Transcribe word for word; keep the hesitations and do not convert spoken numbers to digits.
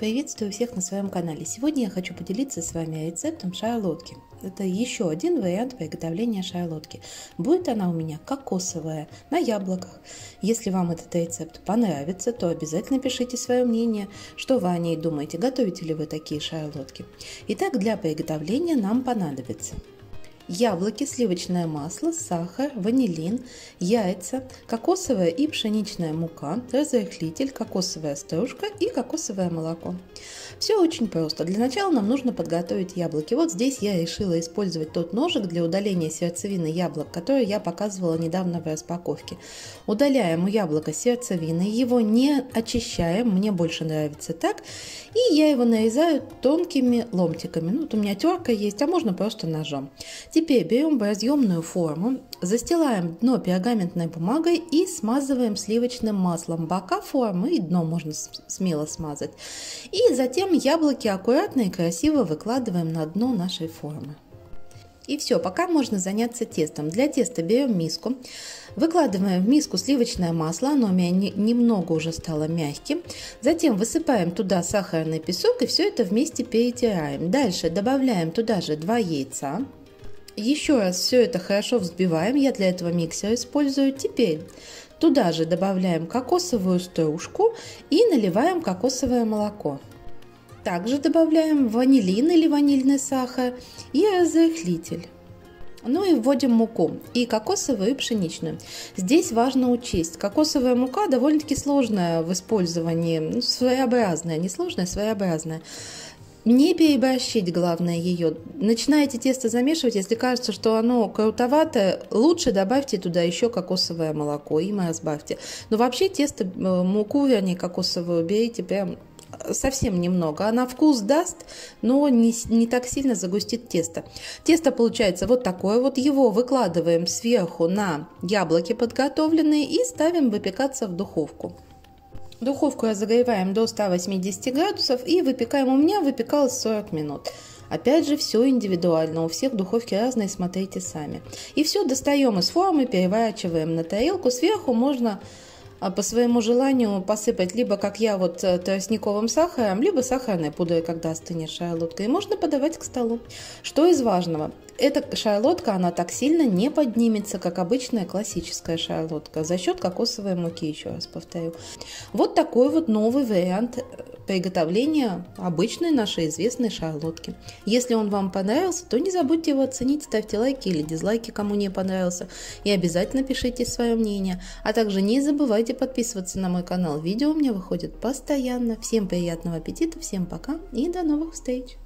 Приветствую всех на своем канале. Сегодня я хочу поделиться с вами рецептом шарлотки. Это еще один вариант приготовления шарлотки. Будет она у меня кокосовая, на яблоках. Если вам этот рецепт понравится, то обязательно пишите свое мнение, что вы о ней думаете, готовите ли вы такие шарлотки. Итак, для приготовления нам понадобится яблоки, сливочное масло, сахар, ванилин, яйца, кокосовая и пшеничная мука, разрыхлитель, кокосовая стружка и кокосовое молоко. Все очень просто. Для начала нам нужно подготовить яблоки. Вот здесь я решила использовать тот ножик для удаления сердцевины яблок, который я показывала недавно в распаковке. Удаляем у яблока сердцевины, его не очищаем, мне больше нравится так, и я его нарезаю тонкими ломтиками. Ну, вот у меня терка есть, а можно просто ножом. Теперь берем разъемную форму, застилаем дно пергаментной бумагой и смазываем сливочным маслом бока формы, и дно можно смело смазать. И затем яблоки аккуратно и красиво выкладываем на дно нашей формы. И все, пока можно заняться тестом. Для теста берем миску, выкладываем в миску сливочное масло, оно у меня немного уже стало мягким. Затем высыпаем туда сахарный песок и все это вместе перетираем. Дальше добавляем туда же два яйца. Еще раз все это хорошо взбиваем, я для этого миксер использую. Теперь туда же добавляем кокосовую стружку и наливаем кокосовое молоко. Также добавляем ванилин или ванильный сахар и разрыхлитель. Ну и вводим муку, и кокосовую, и пшеничную. Здесь важно учесть, кокосовая мука довольно-таки сложная в использовании, ну, своеобразная, не сложная, своеобразная. Не переборщить, главное, ее. Начинаете тесто замешивать, если кажется, что оно крутоватое, лучше добавьте туда еще кокосовое молоко, им разбавьте. Но вообще тесто, муку, вернее, кокосовую берите прям совсем немного. Она вкус даст, но не, не так сильно загустит тесто. Тесто получается вот такое вот. Его выкладываем сверху на яблоки подготовленные и ставим выпекаться в духовку. Духовку разогреваем до ста восьмидесяти градусов и выпекаем. У меня выпекалось сорок минут. Опять же, все индивидуально, у всех духовки разные, смотрите сами. И все достаем из формы, переворачиваем на тарелку. Сверху можно по своему желанию посыпать либо, как я, вот тростниковым сахаром, либо сахарной пудрой, когда остынет шарлотка. И можно подавать к столу. Что из важного? Эта шарлотка, она так сильно не поднимется, как обычная классическая шарлотка, за счет кокосовой муки, еще раз повторю. Вот такой вот новый вариант приготовления обычной нашей известной шарлотки. Если он вам понравился, то не забудьте его оценить, ставьте лайки или дизлайки, кому не понравился, и обязательно пишите свое мнение. А также не забывайте подписываться на мой канал, видео у меня выходят постоянно. Всем приятного аппетита, всем пока и до новых встреч!